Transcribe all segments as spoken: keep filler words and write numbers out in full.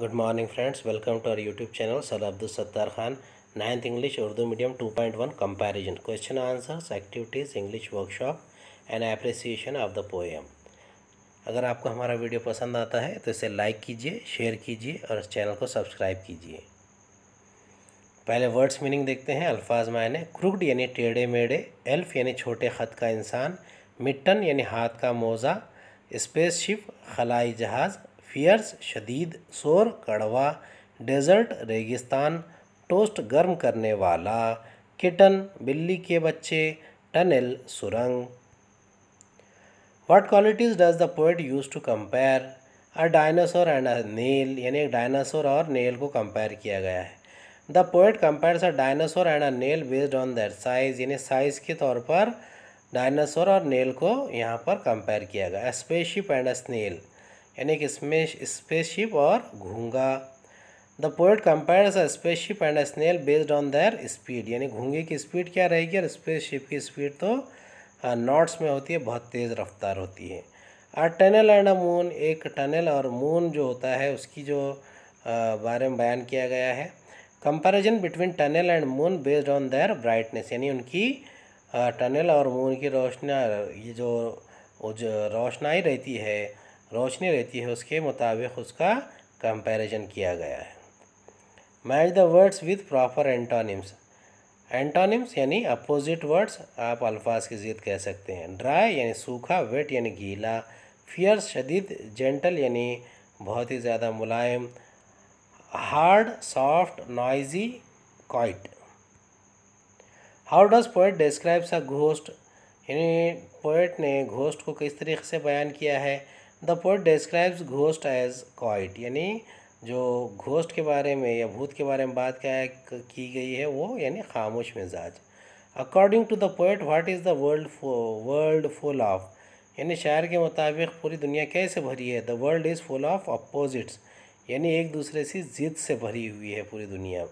Good morning friends, welcome to our YouTube channel sir Abdul Sattar Khan. Ninth English Urdu medium two point one comparison question answers activities English workshop and appreciation of the poem. अगर आपको हमारा video पसंद आता है तो इसे like कीजिए, share कीजिए और चैनल को सब्सक्राइब कीजिए। पहले वर्ड्स मीनिंग देखते हैं। अल्फाज मायने क्रुक्ड यानी टेढ़े मेढ़े, एल्फ यानी छोटे ख़त का इंसान, मिट्टन यानी हाथ का मोज़ा, स्पेसशिप खलाई जहाज़, फियर्स शदीद, शोर कड़वा, डेजर्ट रेगिस्तान, टोस्ट गर्म करने वाला, किटन बिल्ली के बच्चे, टनल सुरंग। What qualities does the poet use to compare? A dinosaur and a nail यानी एक डायनासोर और नेल को कंपेयर किया गया है। The poet compares a dinosaur and a nail based on their size यानी साइज़ के तौर पर डायनासोर और नेल को यहाँ पर कंपेयर किया गया। स्पेसशिप एंड अ स्नेल यानी कि इसमें स्पेसशिप और घोंगा। The poet compares a spaceship and a snail based on their speed यानी घोंगे की स्पीड क्या रहेगी और स्पेसशिप की स्पीड तो नॉट्स में होती है, बहुत तेज़ रफ्तार होती है। A tunnel and a moon, एक टनल और मून जो होता है उसकी जो बारे में बयान किया गया है। Comparison between tunnel and moon based on their brightness यानी उनकी टनल और मून की रोशनी ये जो, जो रोशनाई रहती है रोशनी रहती है उसके मुताबिक उसका कंपैरिजन किया गया है। Match the words with proper antonyms. Antonyms यानी अपोजिट वर्ड्स आप अल्फाज की ज़िद कह सकते हैं। ड्राई यानी सूखा, वेट यानी गीला, फियर्स शदीद, जेंटल यानी बहुत ही ज़्यादा मुलायम, hard soft, noisy, quiet. How does poet describes a ghost यानी पोएट ने घोस्ट को किस तरीके से बयान किया है। The poet describes ghost as quiet यानी जो घोस्ट के बारे में या भूत के बारे में बात क्या की गई है वो यानी खामोश मिजाज। According to the poet what is the world world full of यानी शायर के मुताबिक पूरी दुनिया कैसे भरी है। The world is full of opposites यानी एक दूसरे से जिद से भरी हुई है पूरी दुनिया।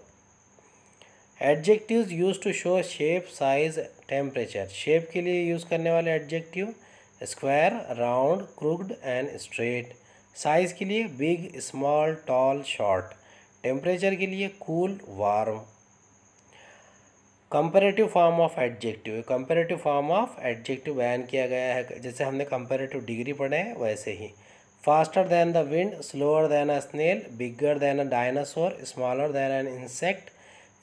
Adjectives use to show shape size temperature, shape के लिए यूज़ करने वाले adjective square, round, crooked and straight, size के लिए big small tall short, temperature के लिए cool warm. Comparative form of adjective, comparative form of adjective बयान किया गया है जैसे हमने कंपैरेटिव डिग्री पढ़े हैं वैसे ही। Faster than the wind, slower than a snail, bigger than a dinosaur, smaller than an insect,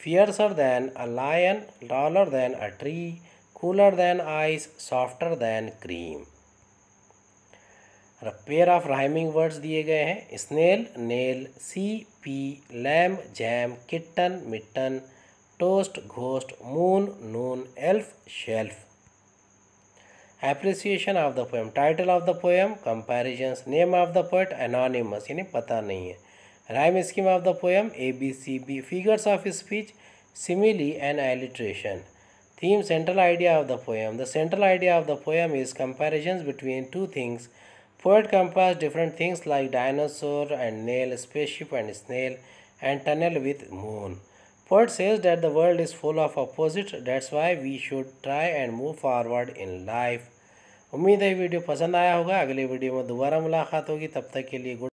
fiercer than a lion, taller than a tree, cooler than ice, softer than cream. Pair of rhyming words दिए गए हैं। Snail nail, sea pea lamb jam, kitten mitten, toast ghost, moon noon, elf shelf. Appreciation of the poem, title of the poem comparisons, name of the poet anonymous यानी पता नहीं है, rhyme scheme of the poem A B C B, figures of speech simile and alliteration, theme central idea of the poem. The central idea of the poem is comparisons between two things. Poet compares different things like dinosaur and nail, spaceship and snail, and tunnel with moon. Poet says that the world is full of opposites. That's why we should try and move forward in life. उम्मीद है video पसंद आया होगा। अगले video में दोबारा मुलाकात होगी, तब तक के लिए गुड।